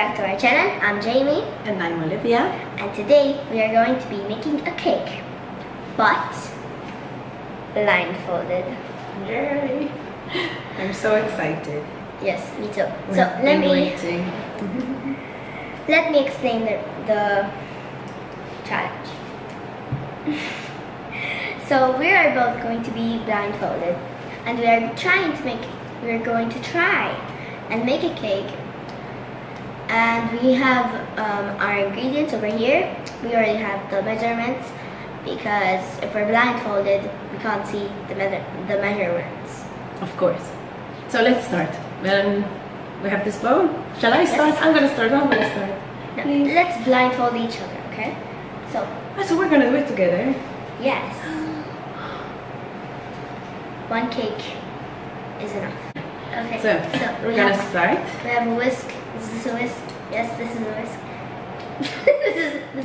back to our channel. I'm Jaimee. And I'm Olivia. And today we are going to be making a cake, but blindfolded. Yay! I'm so excited. Yes, me too. Let me explain the challenge. So we are both going to be blindfolded, and we are going to try and make a cake. And we have our ingredients over here. We already have the measurements, because if we're blindfolded, we can't see the measurements. Of course. So let's start. We have this bowl. Shall I start? Yes. I'm gonna start. No, let's blindfold each other, okay? So we're gonna do it together. Yes. One cake is enough. Okay. So we're gonna start. We have a whisk. Is this a whisk? Yes, this is a whisk. this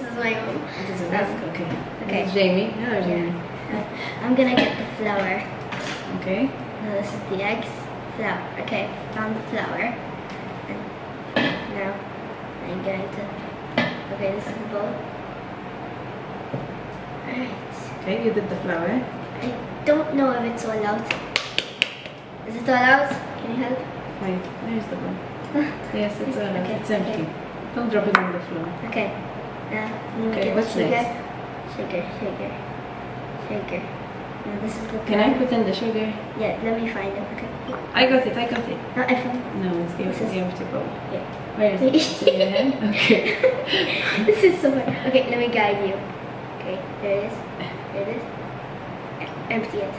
is my own. This is a whisk. Okay. This is Jaimee. No, Jaimee. Yeah. I'm gonna get the flour. Okay. No, this is the eggs. Flour. Okay. Found the flour. And now I'm going to. Okay. This is the bowl. All right. Okay. You did the flour. I don't know if it's all out. Is it all out? Can you help? Wait. Where's the bowl? Yes, it's all out. It's empty. Okay. Don't drop it on the floor. Okay. Okay, what's sugar. Next? Sugar. No, this is the Can I put in the sugar? Yeah, let me find it. Okay. I got it. No, I found it. No, it's the empty bowl. Yeah. Where is it? It's in your hand? Okay. This is so hard. Okay, let me guide you. Okay, there it is. There it is. Empty it.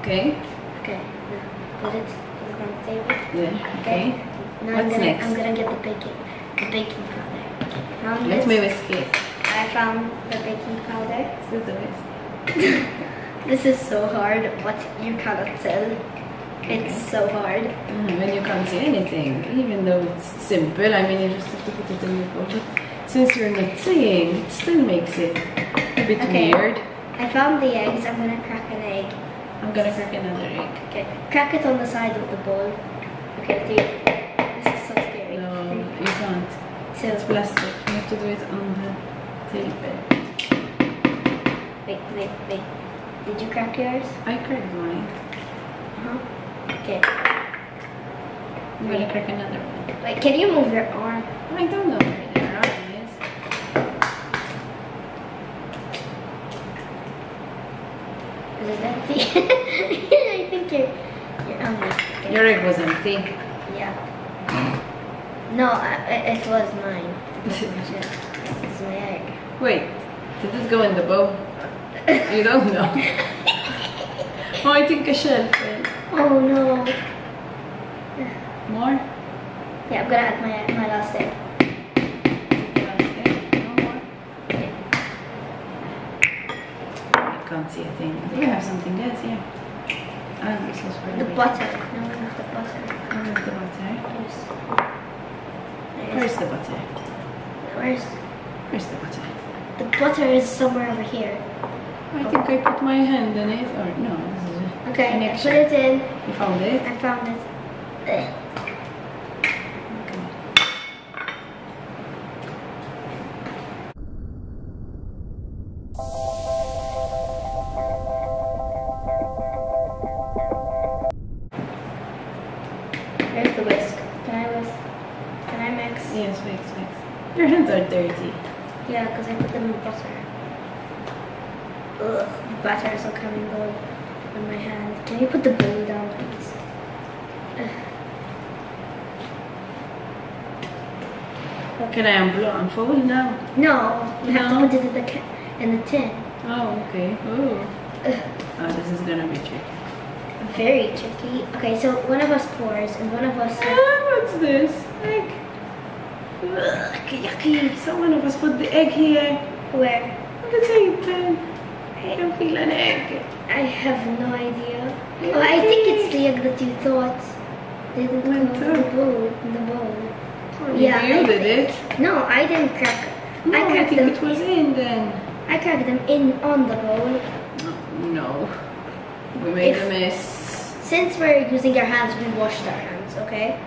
Okay. Okay. Put it on the table. Yeah. Okay. Now What's next? I'm gonna get the baking powder. Let me whisk it. I found the baking powder. This is the whisk. This is so hard, but you cannot tell. Okay. It's so hard. When you can't see anything, even though it's simple, I mean you just have to put it in your pocket. Since you're not seeing, it still makes it a bit weird. I found the eggs. I'm gonna crack an egg. I'm gonna crack another egg. Okay, crack it on the side of the bowl. Okay, this is so scary. No, you can't. So it's plastic. You have to do it on the table. Wait. Did you crack yours? I cracked mine. Okay. I'm gonna crack another one. Wait, can you move your arm? I don't know where your arm is. Is it empty? I think your arm is okay. Your egg was empty. Yeah. No, it was mine. This is my egg. Wait, did this go in the bowl? You don't know. Oh, I think a shell fell. Oh no. More? Yeah, I'm gonna add my last egg. No more? Okay. I can't see a thing. I think I have something else, yeah. The butter. No, not the butter. Not the butter. Yes. Where's the butter? Where's the butter? The butter is somewhere over here. I think I put my hand in it, or no. Okay, I put it in. You found it? I found it. Okay. Where's the whisk? Can I mix? Yes, mix. Your hands are dirty. Yeah, because I put them in butter. Ugh, the butter is all coming out on my hand. Can you put the bowl down, please? Ugh. Can I unfold now? No, you have to put it in the tin. Oh, okay. Oh, this is gonna be tricky. Very tricky. Okay, so one of us pours and one of us. What's this? Egg. Yucky. So one of us put the egg here. Where? On the table. I don't feel an egg. I have no idea. Okay. Oh, I think it's the egg that you thought didn't come out of the bowl. Oh, yeah. You did it. No, I didn't crack. No, I think it was in then. I cracked them in on the bowl. No. We made a mess. Since we're using our hands, we washed our hands, okay?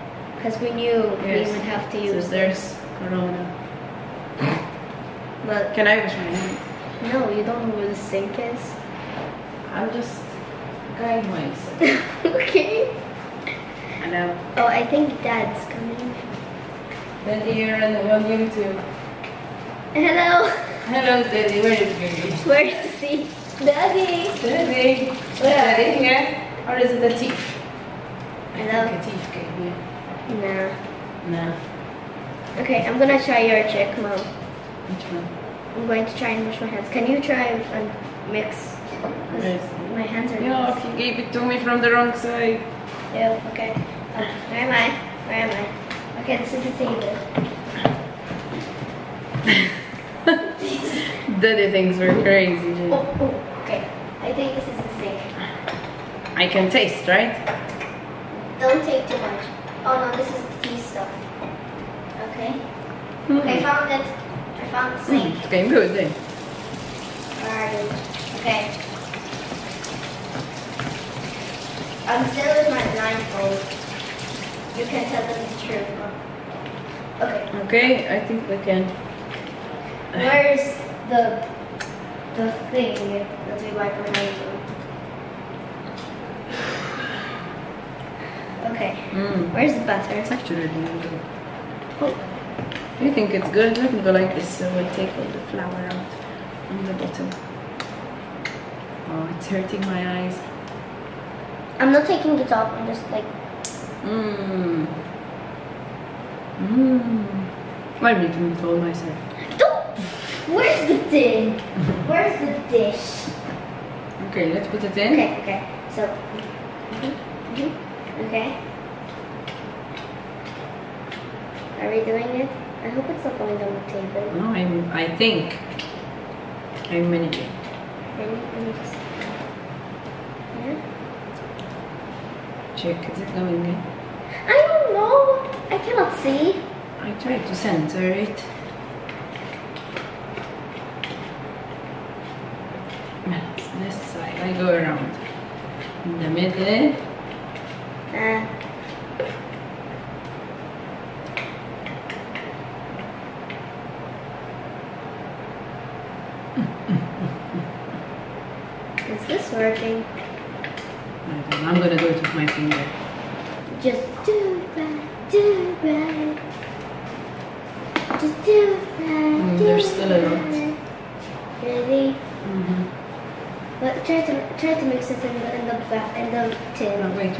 because we knew yes. we would have to use. So there's Corona. But can I wash my hands? No, you don't know where the sink is. I'm just going myself. Okay. I know. Oh, I think Dad's coming. Daddy, you're in the one room too. Hello. Hello, Daddy. Where is baby? Where is he? Daddy. Daddy. Where is he? Here? Or is it a thief? I think a thief came here. No. No. Okay, I'm gonna try your trick, Mom. Which one? I'm going to try and wash my hands. Can you try and mix? Yes. My hands are no, if you gave it to me from the wrong side. Yeah, okay. Where am I? Where am I? Okay, this is the table. Daddy things were crazy. Oh, okay. I think this is the sink. I can taste, right? Don't take too much. Oh no, this is the tea stuff. Okay. Mm. Okay, I found it. I found the sink. It's getting good, then. Alright. Okay. I'm still with my blindfold. You can tell them the truth. Okay. Okay, I think we can. Where's the thing that we wipe our hands with? Okay. Mm. Where's the butter? It's actually really good. Oh. Do you think it's good? Let me go like this so we'll take all the flour out on the bottom. Oh, it's hurting my eyes. I'm not taking the top, I'm just like... Mmm. Mmm. I need to move all myself. Don't! Where's the thing? Where's the dish? Okay, let's put it in. Okay. So... Okay. Are we doing it? I hope it's not going down the table. No, I think I'm managing. Yeah? Check, is it going in? I don't know. I cannot see. I tried to censor it. This side, I go around. In the middle. Is this working? I'm gonna do it with my finger. Just do right, just do right. There's still a lot. Really? Mm-hmm. But try to mix it in the tin. No, wait.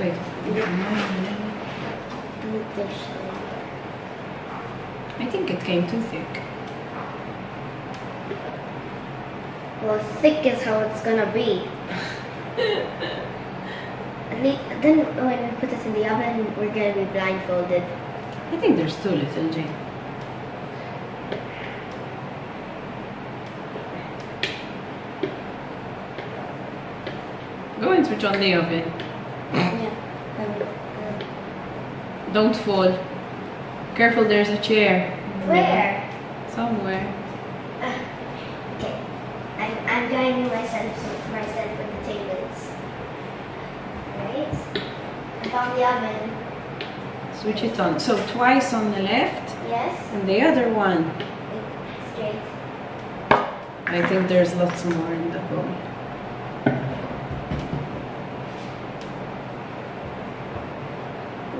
I think it came too thick. Well, thick is how it's gonna be. Then when we put this in the oven, we're going to be blindfolded. I think there's too little, Jane. Go and switch on the oven. Yeah. Don't fall. Careful, there's a chair. Where? Somewhere. Okay. I'm guiding myself with the tables. On the oven. Switch it on. So twice on the left. Yes. And the other one. Straight. I think there's lots more in the bowl.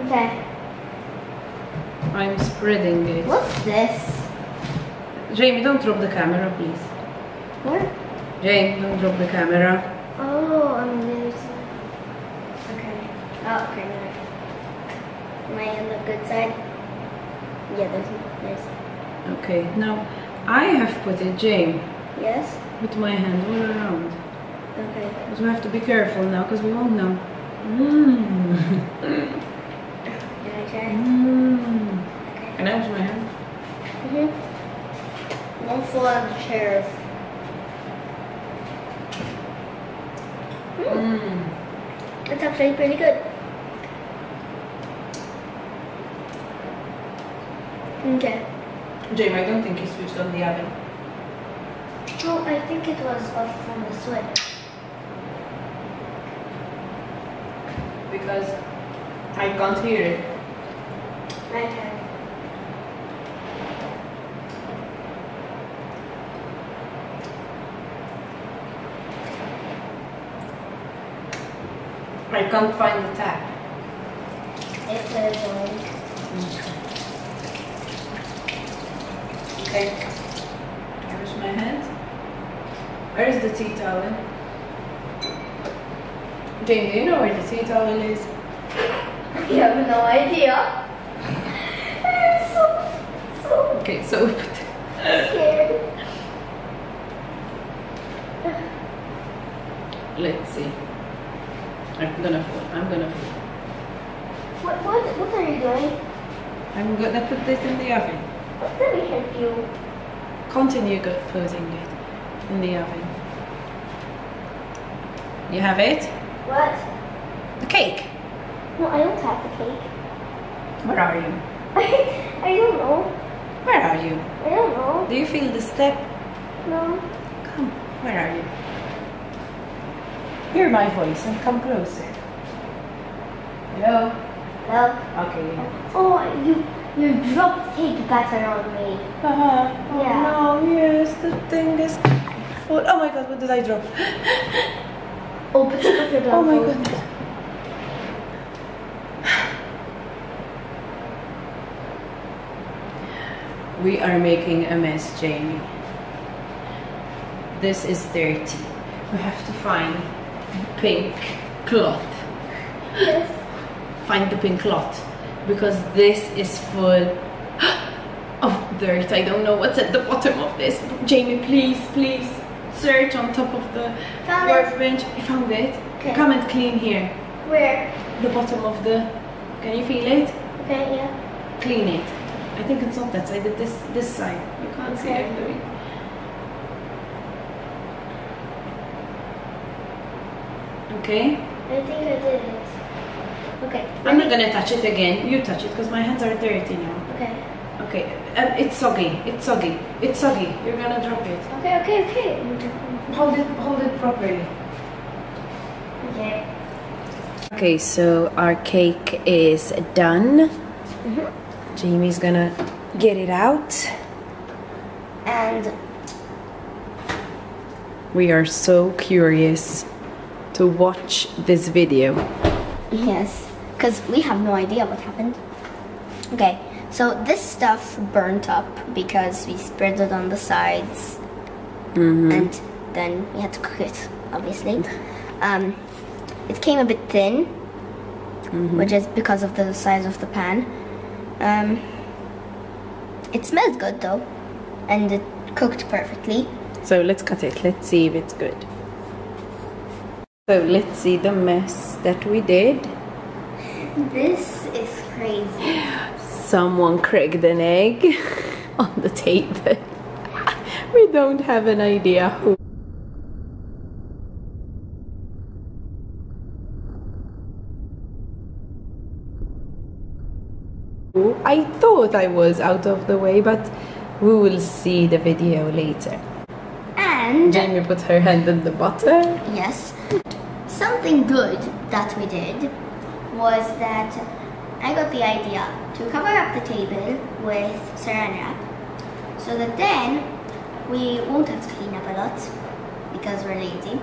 Okay. I'm spreading it. What's this? Jaimee, don't drop the camera, please. What? Jaimee, don't drop the camera. Oh, I'm losing. Oh, okay, no. Am I on the good side? Yeah, there's. Okay, now I have put it, Jaimee. Yes? With my hand all around. Okay. Because we have to be careful now, because we won't know. Mmm. Can I try? Mmm. Okay. Can I use my hand? Mm-hmm. Don't fall on the chairs. Mmm. It's actually pretty good. Okay. Jaimee, I don't think you switched on the oven. Oh, I think it was off from the switch. Because I can't hear it. My turn. I can't find the tag. It is on. Okay. Here's my hand. Where is the tea towel? Jaimee, do you know where the tea towel is? You have no idea. I'm so okay, so we put it. Let's see. I'm gonna fall. What are you doing? I'm gonna put this in the oven. Let me help you. Continue putting it in the oven. You have it? What? The cake. No, I don't have the cake. Where are you? I don't know. Where are you? I don't know. Do you feel the step? No. Come, where are you? Hear my voice and come closer. Hello? Hello? Okay. Oh, you dropped cake batter on me. Oh yeah. No, yes, the thing is... Oh my god, what did I drop? Oh, but you dropped it. Oh my goodness. We are making a mess, Jaimee. This is dirty. We have to find pink cloth. Yes. Find the pink cloth because this is full of dirt. I don't know what's at the bottom of this. Jaimee, please search on top of the workbench. I found it. Okay. Come and clean here. Where? The bottom of the. Can you feel it? Okay, yeah. Clean it. I think it's not that side. This side. You can't see what I'm doing. Okay. I think I did it. Okay. I'm not gonna touch it again. You touch it because my hands are dirty now. Okay. Okay. It's soggy. You're gonna drop it. Okay. Hold it properly. Okay. Okay. So our cake is done. Mm-hmm. Jaimee's gonna get it out. And we are so curious to watch this video. Yes, because we have no idea what happened. Okay, so this stuff burnt up because we spread it on the sides. Mm-hmm. And then we had to cook it, obviously. It came a bit thin, mm-hmm, which is because of the size of the pan. It smells good though, and it cooked perfectly. So let's cut it, let's see if it's good. So let's see the mess that we did. This is crazy. Someone cracked an egg on the table. We don't have an idea who. I thought I was out of the way, but we will see the video later. And Jaimee put her hand in the butter. Yes. Something good that we did was that I got the idea to cover up the table with saran wrap so that then we won't have to clean up a lot because we're lazy.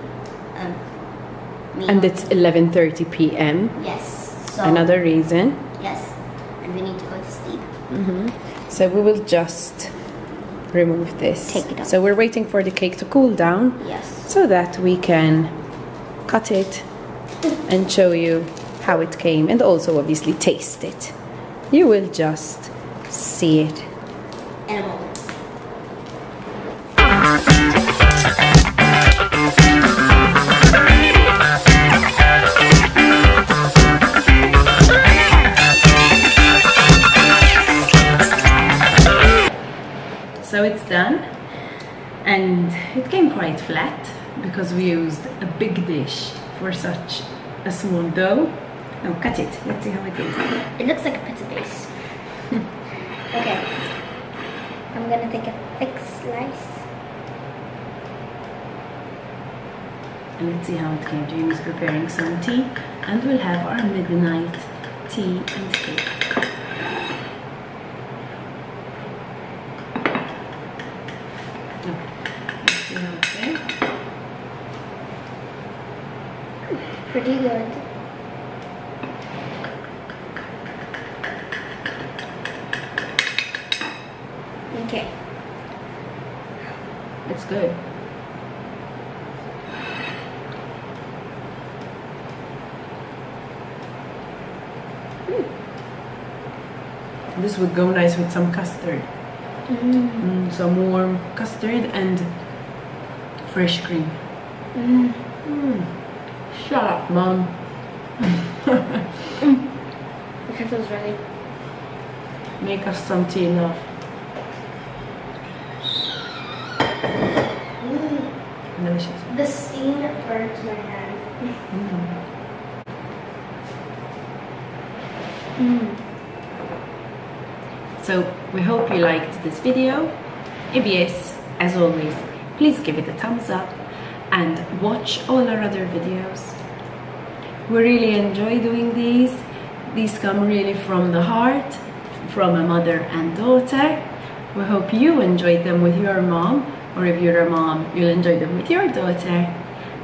And it's 11:30 p.m. Yes. So another reason. Yes. And we need to go to sleep. Mm-hmm. So we will just remove this. Take it off. So we're waiting for the cake to cool down. Yes. So that we can cut it and show you how it came, and also obviously taste it. You will just see it in a moment. So it's done, and it came quite flat because we used a big dish for such a small dough. Now cut it. Let's see how it is. It looks like a pizza base. Okay. I'm gonna take a thick slice. And let's see how it came. Jaimee is preparing some tea, and we'll have our midnight tea and cake. pretty good. Okay. It's good. This would go nice with some custard. Some warm custard and fresh cream. Shut up, Mom. The kettle's ready. Make us some tea now. Delicious. The steam burns my hand. So we hope you liked this video. If yes, as always, please give it a thumbs up and watch all our other videos. We really enjoy doing these. These come really from the heart, from a mother and daughter. We hope you enjoyed them with your mom, or if you're a mom, you'll enjoy them with your daughter.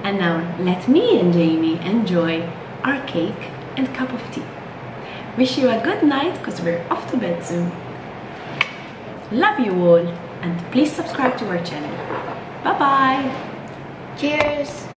And now let me and Jaimee enjoy our cake and cup of tea. Wish you a good night, because we're off to bed soon. Love you all, and please subscribe to our channel. Bye bye. Cheers.